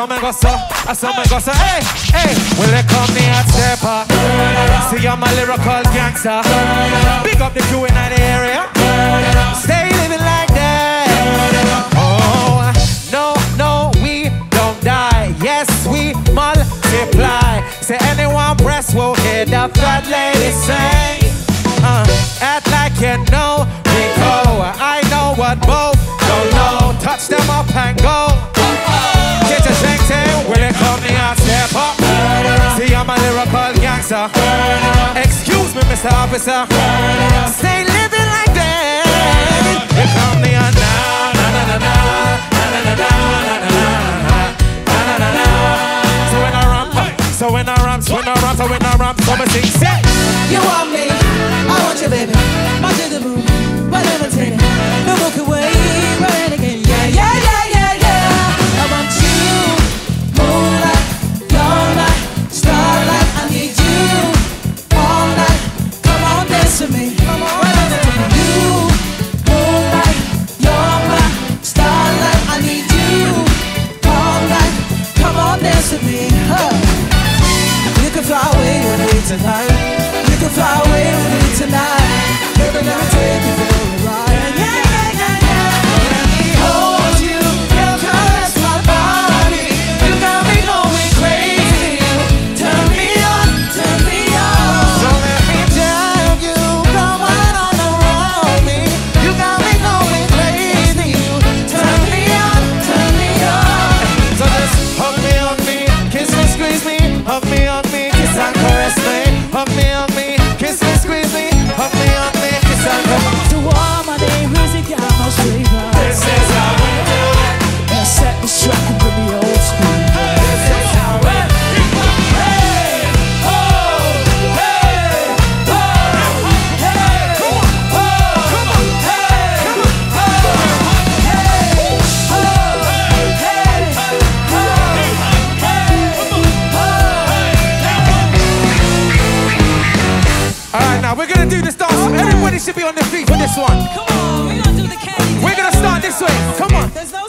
someone got some, I someone got some. Hey, hey, will they call me a stepper? See, I'm a lyrical gangster. Big up the crew in that area. Stay living like that. Oh, no, no, we don't die. Yes, we multiply. Say anyone press will hear the fat lady sing. Act like you know we go. I know what both don't know. Touch them up and go. Excuse me, Mr. Officer. Stay living like that. You call me a na na na na na na na na. So when I ramp, so when I ramp, so when I ramp, so when I ramp, so when I sing, say, you want me, I want you, baby. My do the move, whatever take, no walk away, right again. Yeah, yeah, yeah, yeah, yeah. I want you, moonlight, your light, starlight. To me. Come on. You, moonlight, you're my starlight. I need you all night. Come on, dance with me. Huh. You can fly away with me tonight. You can fly away with me tonight. Baby, let me take you for a ride. Yeah, yeah, yeah, yeah. Let me hold you and caress my body. You got me going crazy. Turn me on, turn me on. So let me down. Should be on their feet for this one. Come on, we're gonna do the candy. We're gonna start this way. Come on.